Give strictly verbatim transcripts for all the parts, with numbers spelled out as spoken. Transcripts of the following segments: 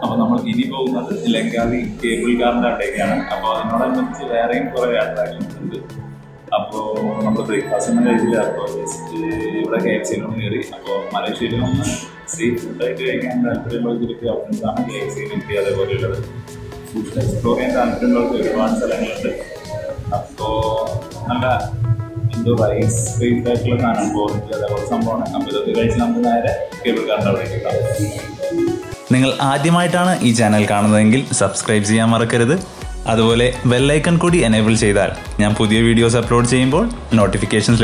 the the rice, we take a cable subscribe bell icon could enable videos upload notifications.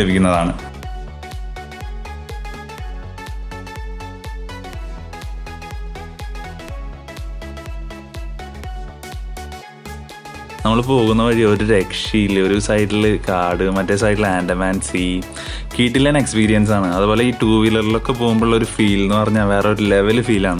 We have a side card, a side Andaman Sea. It's an experience. It's a two-wheeler feel, a level feel.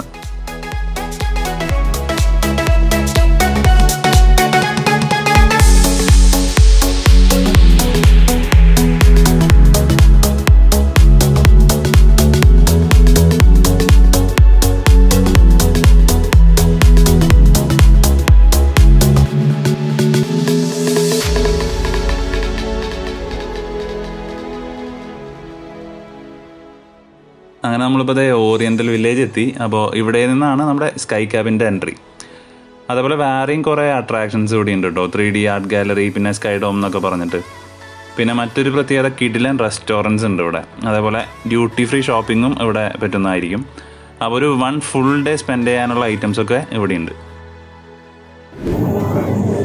We have Oriental Village, so here is our Sky Cab entry. There are many attractions, three D Art Gallery, Sky Dome. There are kitchen restaurants. There are duty-free shopping. There are one full day spend items.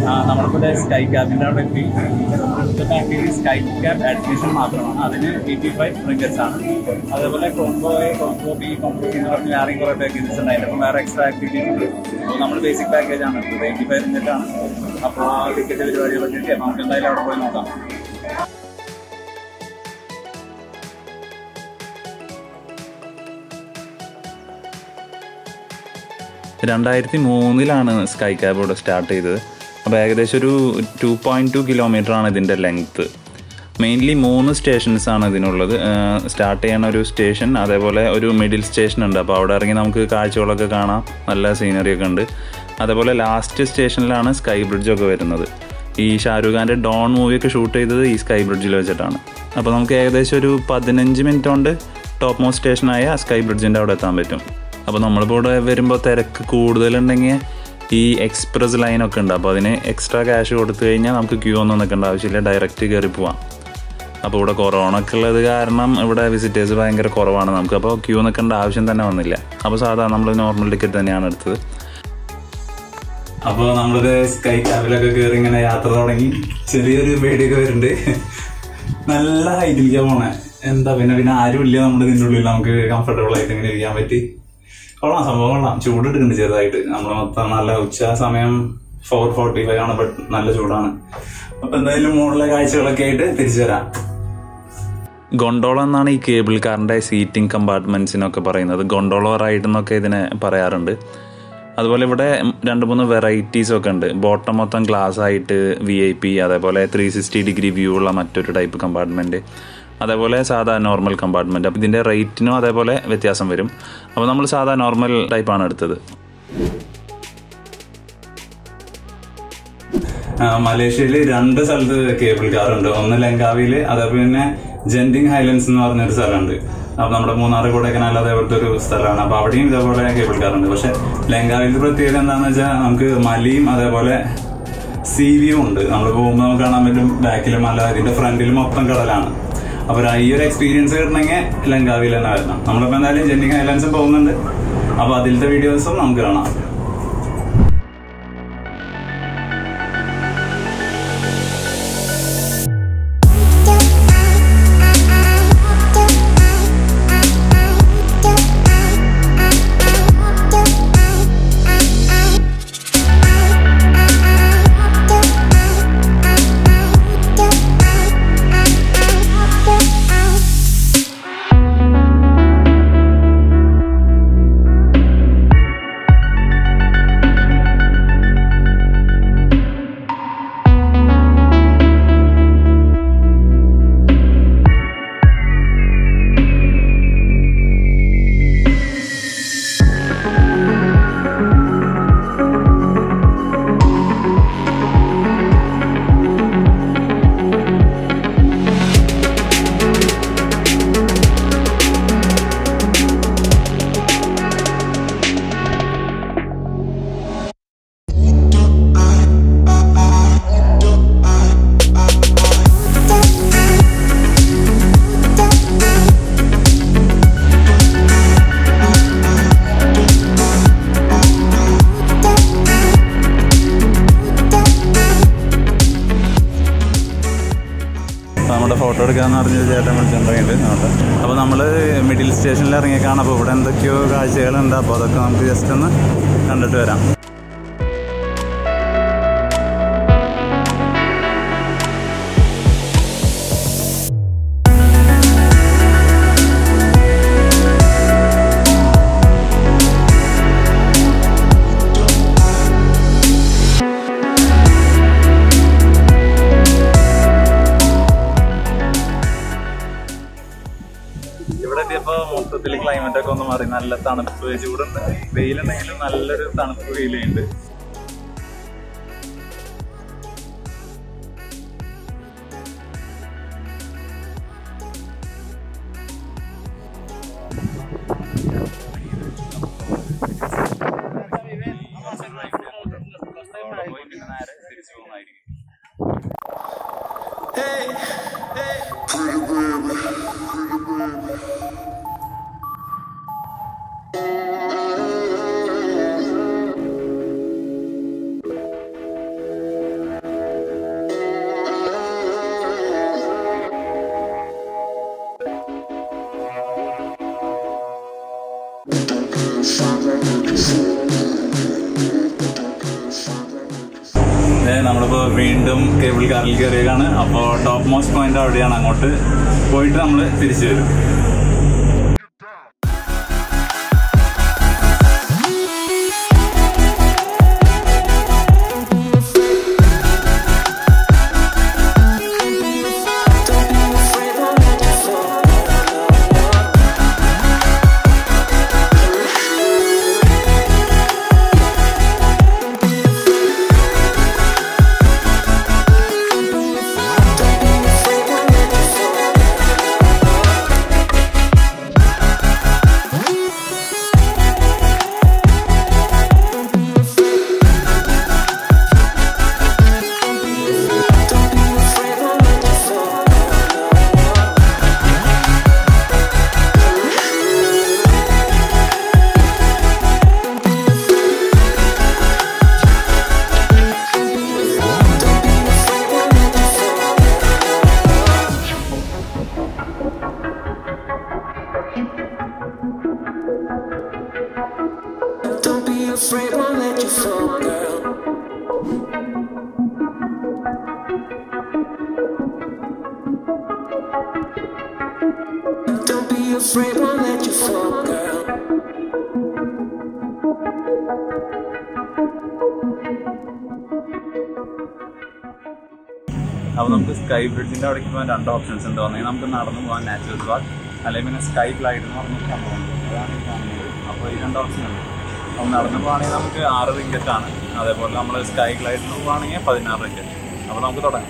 Sky Cab Sky Cab admission eighty-five ringgits. Extra activity. Basic package eighty-five. twenty oh three Sky Cab started. It is two point two kilometers in length. Mainly three stations. Start a station, a middle station, and a scenery. The last station is Sky Bridge. This Shahrukh Khan's Dawn movie was shooted in Sky Bridge. We have topmost station Sky Bridge. We have this express line is extra cash, so we can queue directly. If we have corona, we have visitors, so we don't queue. We normal ticket. We Sky Cab. We have a I am going to go I am four forty-five, but gondola is a cable car and seating compartments. Gondola ride is a variety of bottom glass height, V I P, three sixty degree view type compartment. That is a normal compartment. That is the right. That is the normal type. In Malaysia, there are two cable cars. One is Langkawi, and Cenang Highlands. We have a cable car. Langkawi is a sea view. We have a front view. If you have an experience in Langkawi, you can see Highlands. So, we will see videos on that. Photo എടുക്കാമെന്ന് പറഞ്ഞൊരു ചേട്ടൻ വിളിച്ചിട്ടുണ്ടെങ്കിൽ നോട്ടെ. അപ്പോൾ നമ്മൾ middle സ്റ്റേഷനിൽ ഇറങ്ങിയേക്കാണ്. അപ്പോൾ ഇവിടെ എന്തൊക്കെയോ കാഴ്ചകളുണ്ട്. അപ്പോൾ അതൊക്കെ നമുക്ക് ജസ്റ്റ് ഒന്ന് കണ്ടിട്ട് വരാം. മൊത്തത്തിൽ ക്ലൈമറ്റ് ഒക്കെ ഒന്ന് മാറി, നല്ല തണുപ്പ്, ചൂടുണ്ട്, വെയിലുണ്ടെങ്കിലും നല്ലൊരു തണുപ്പ് ഫീൽ ചെയ്യുന്നുണ്ട്. നമ്മളിപ്പോൾ വീണ്ടും കേബിൾ കാറിൽ കയറിയാണ്. അപ്പോൾ ടോപ്പ് മോസ്റ്റ് പോയിന്റ് അവിടെയാണ്, അങ്ങോട്ട് പോയിട്ട് നമ്മൾ തിരിച്ചു വരും. അപ്പോൾ നമുക്ക് സ്കൈ ബ്രിഡ്ജിൻ്റെ അവിടേക്ക് പോകാൻ രണ്ട് ഓപ്ഷൻസ് ഉണ്ട്. വന്നെങ്കിൽ നമുക്ക് നടന്നു പോകാൻ നാച്ചുറൽ പാർക്ക്, അല്ലെങ്കിൽ പിന്നെ സ്കൈ ഫ്ലൈറ്റ് എന്ന് പറഞ്ഞൊരു സംഭവമുണ്ട്, അതാണ് ഈ കാണുന്നത്. അപ്പോൾ ഈ രണ്ട് ഓപ്ഷൻ ഉണ്ട്. അപ്പോൾ നടന്നു പോവുകയാണെങ്കിൽ നമുക്ക് ആറ് റിക്കറ്റ് ആണ്, അതേപോലെ നമ്മൾ സ്കൈ ഫ്ലൈറ്റിന് പോവുകയാണെങ്കിൽ പതിനാറ് റിക്കറ്റ്. അപ്പോൾ നമുക്ക് തുടങ്ങാം.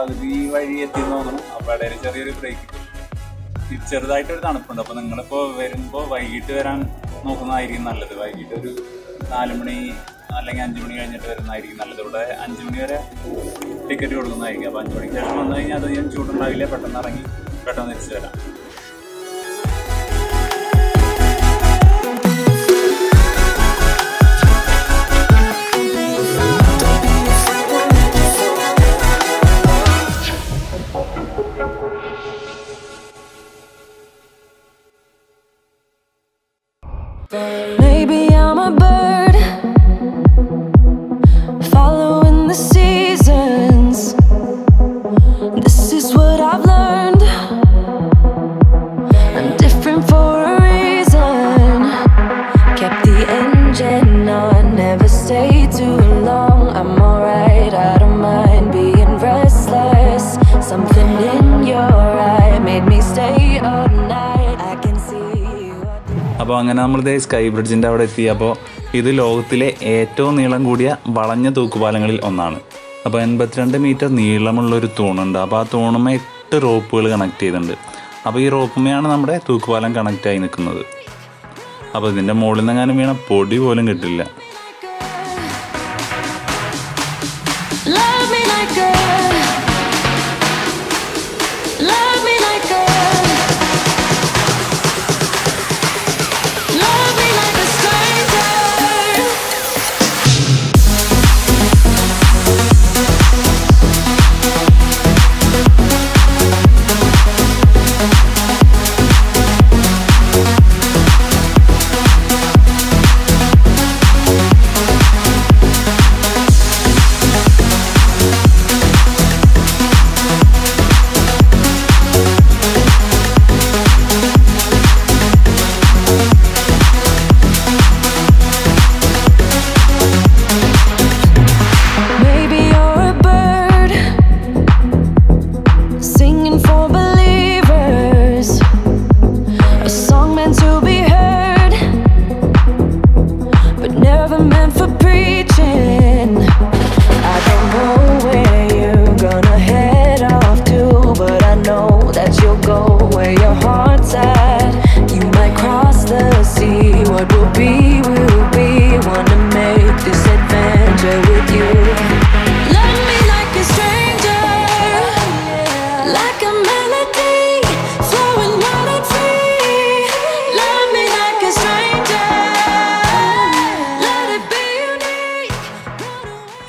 പകുതി വഴി എത്തിയെന്ന് തോന്നുന്നു. അപ്പോൾ ഇടയിൽ ചെറിയൊരു ബ്രേക്ക് കിട്ടും. ചെറുതായിട്ടൊരു തണുപ്പുണ്ട്. അപ്പോൾ നിങ്ങളിപ്പോൾ വരുമ്പോൾ വൈകിട്ട് വരാൻ നോക്കുന്നതായിരിക്കും നല്ലത്. വൈകിട്ട് ഒരു നാല് മണി അല്ലെങ്കിൽ അഞ്ച് മണി കഴിഞ്ഞിട്ട് വരുന്നതായിരിക്കും നല്ലത്. ഇവിടെ അഞ്ച് മണി വരെ ടിക്കറ്റ് കൊടുക്കുന്നതായിരിക്കും. അപ്പോൾ അഞ്ച് മണിക്ക് ശേഷം വന്നു കഴിഞ്ഞാൽ അത് ഞാൻ ചൂടുണ്ടാവില്ല, പെട്ടെന്ന് ഇറങ്ങി പെട്ടെന്ന് തിരിച്ചു വരാം. Maybe I'm a bird following the seasons. This is what I've learned. I'm different for a reason. Kept the engine on, never stayed too long. I'm alright, I don't mind being restless. Something in your eye made me stay up. അപ്പോൾ അങ്ങനെ നമ്മളിത് sky ബ്രിഡ്ജിൻ്റെ അവിടെ എത്തി. അപ്പോൾ ഇത് ലോകത്തിലെ ഏറ്റവും നീളം കൂടിയ വളഞ്ഞ തൂക്കുപാലങ്ങളിൽ ഒന്നാണ്. അപ്പോൾ എൺപത്തിരണ്ട് മീറ്റർ നീളമുള്ളൊരു തൂണുണ്ട്. അപ്പോൾ ആ തൂണുമേ എട്ട് റോപ്പുകൾ കണക്ട് ചെയ്തിട്ടുണ്ട്. അപ്പോൾ ഈ റോപ്പുമേയാണ് നമ്മുടെ തൂക്കുപാലം കണക്റ്റ് ആയി നിൽക്കുന്നത്. അപ്പോൾ ഇതിൻ്റെ മുകളിൽ നിന്നെങ്ങാനും വീണ പൊടി പോലും കിട്ടില്ല.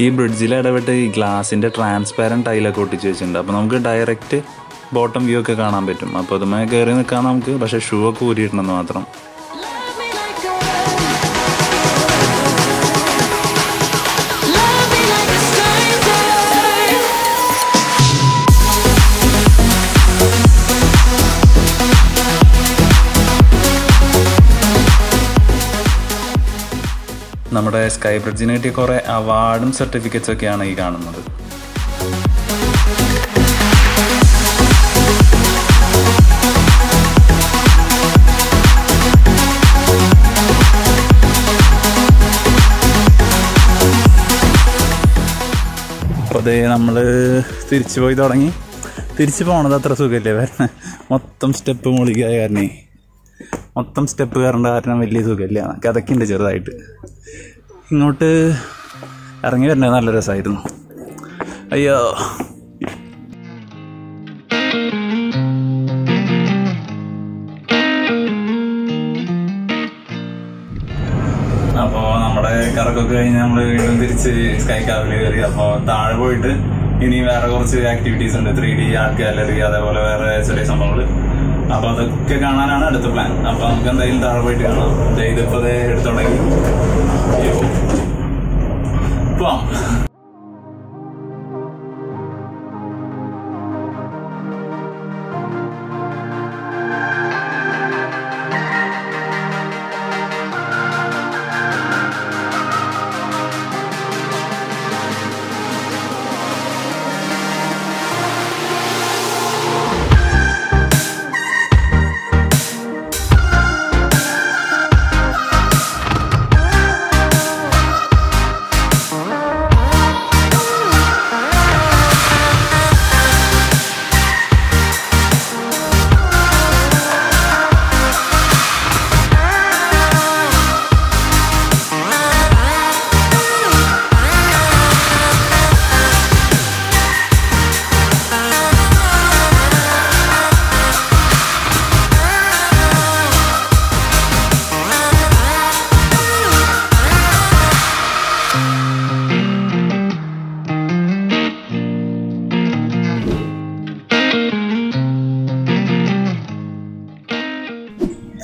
ഈ ബ്രിഡ്ജിൽ ഇടപെട്ട് ഈ ഗ്ലാസിൻ്റെ ട്രാൻസ്പാരൻറ്റ് ടൈലൊക്കെ ഒട്ടിച്ച് വെച്ചിട്ടുണ്ട്. അപ്പോൾ നമുക്ക് ഡയറക്റ്റ് ബോട്ടം വ്യൂ ഒക്കെ കാണാൻ പറ്റും. അപ്പോൾ അതുമായി കയറി നിൽക്കാൻ നമുക്ക് പക്ഷേ ഷൂ ഒക്കെ ഊരിയിട്ടുണ്ടെന്ന് മാത്രം. നമ്മുടെ സ്കൈ ബ്രിഡ്ജിന് കിട്ടിയ കുറേ അവാർഡും സർട്ടിഫിക്കറ്റ്സ് ഒക്കെയാണ് ഈ കാണുന്നത്. അപ്പോൾ അതേ നമ്മൾ തിരിച്ചു പോയി തുടങ്ങി. തിരിച്ചു പോകണത് അത്ര സുഖമില്ലേ, കാരണം മൊത്തം സ്റ്റെപ്പ് മുകളിലായ കാരണേ മൊത്തം സ്റ്റെപ്പ് കയറേണ്ട കാരണം വലിയ സുഖമില്ല. അതൊക്കെ ഉണ്ട് ചെറുതായിട്ട്. ഇങ്ങോട്ട് ഇറങ്ങി വരുന്നത് നല്ല രസമായിരുന്നു. അയ്യോ അപ്പോൾ നമ്മുടെ കറക്കൊക്കെ കഴിഞ്ഞ് നമ്മൾ വീണ്ടും തിരിച്ച് സ്കൈ കാബിൽ കയറി. അപ്പോൾ താഴെ പോയിട്ട് ഇനി വേറെ കുറച്ച് ആക്ടിവിറ്റീസ് ഉണ്ട്. ത്രീ ഡി ആർട്ട് ഗാലറി, അതേപോലെ വേറെ ചെറിയ സംഭവങ്ങൾ. അപ്പോൾ അതൊക്കെ കാണാനാണ് അടുത്ത പ്ലാൻ. അപ്പോൾ നമുക്ക് എന്തായാലും താഴെ പോയിട്ട് കാണാം. ഇതിപ്പോൾ അത് എടുത്തുണ്ടെങ്കിൽ പോവാം.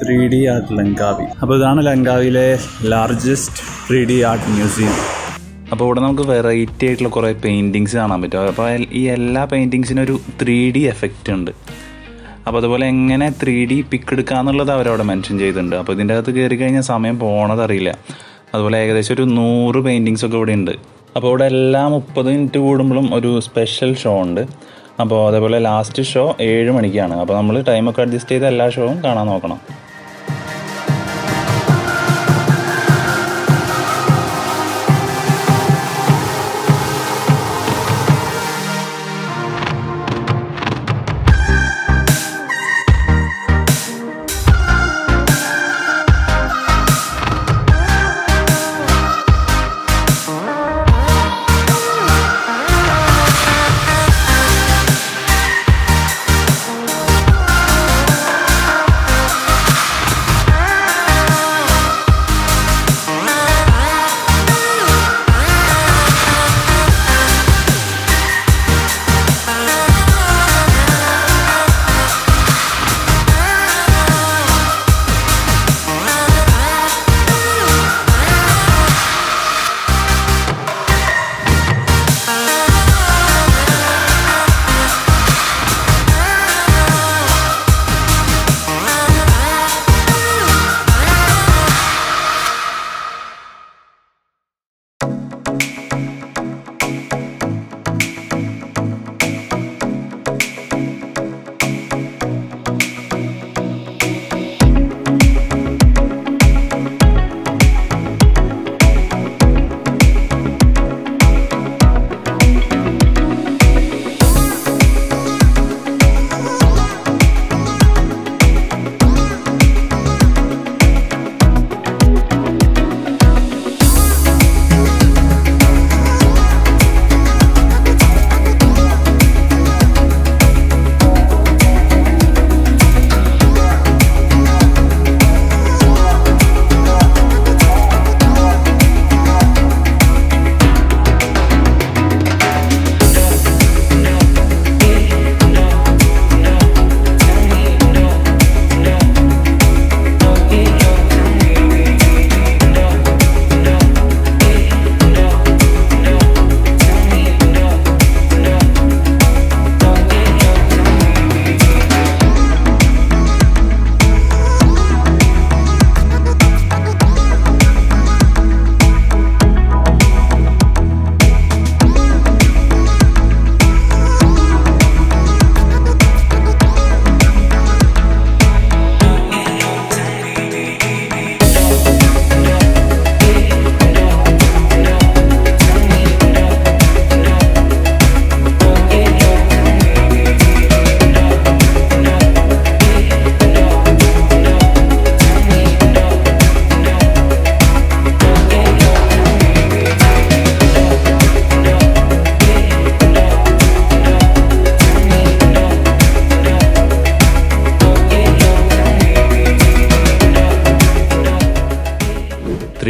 Three D art Langkawi. അപ്പോൾ ഇതാണ് ലങ്കാവിയിലെ largest three D art museum. അപ്പോൾ ഇവിടെ നമുക്ക് വെറൈറ്റി ആയിട്ടുള്ള കുറേ പെയിൻറ്റിങ്സ് കാണാൻ പറ്റും. അപ്പോൾ ഈ എല്ലാ പെയിൻറ്റിങ്സിനും ഒരു ത്രീ ഡി എഫക്റ്റ് ഉണ്ട്. അപ്പോൾ അതുപോലെ എങ്ങനെ ത്രീ ഡി പിക്ക് എടുക്കുക എന്നുള്ളത് അവരവിടെ മെൻഷൻ ചെയ്തിട്ടുണ്ട്. അപ്പോൾ ഇതിൻ്റെ അകത്ത് കയറി കഴിഞ്ഞാൽ സമയം പോണതറിയില്ല. അതുപോലെ ഏകദേശം ഒരു നൂറ് പെയിൻറ്റിങ്സൊക്കെ ഇവിടെ ഉണ്ട്. അപ്പോൾ ഇവിടെ എല്ലാ മുപ്പത് മിനിറ്റ് കൂടുമ്പോഴും ഒരു സ്പെഷ്യൽ ഷോ ഉണ്ട്. അപ്പോൾ അതേപോലെ ലാസ്റ്റ് ഷോ ഏഴ് മണിക്കാണ്. അപ്പോൾ നമ്മൾ ടൈമൊക്കെ അഡ്ജസ്റ്റ് ചെയ്ത് എല്ലാ ഷോവും കാണാൻ നോക്കണം.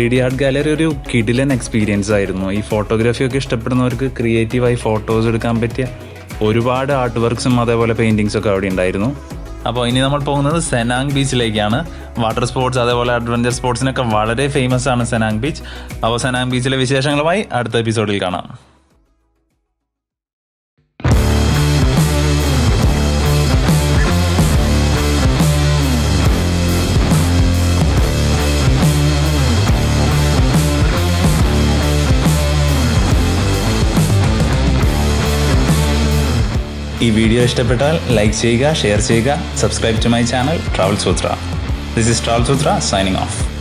ത്രീ ഡി Art Gallery ഒരു കിടിലൻ എക്സ്പീരിയൻസ് ആയിരുന്നു. ഈ ഫോട്ടോഗ്രാഫിയൊക്കെ ഇഷ്ടപ്പെടുന്നവർക്ക് ക്രിയേറ്റീവായി ഫോട്ടോസ് എടുക്കാൻ പറ്റിയ ഒരുപാട് ആർട്ട് വർക്ക്സും അതേപോലെ പെയിൻറ്റിങ്സൊക്കെ അവിടെ ഉണ്ടായിരുന്നു. അപ്പോൾ ഇനി നമ്മൾ പോകുന്നത് സെനാങ് ബീച്ചിലേക്കാണ്. വാട്ടർ സ്പോർട്സ് അതേപോലെ അഡ്വഞ്ചർ സ്പോർട്സിനൊക്കെ വളരെ ഫേമസ് ആണ് സെനാങ് ബീച്ച്. അപ്പോൾ സെനാങ് ബീച്ചിലെ വിശേഷങ്ങളുമായി അടുത്ത എപ്പിസോഡിൽ കാണാം. ഈ വീഡിയോ ഇഷ്ടപ്പെട്ടാൽ ലൈക്ക് ചെയ്യുക, ഷെയർ ചെയ്യുക, subscribe to my channel travel Sutra. This is travel Sutra signing of.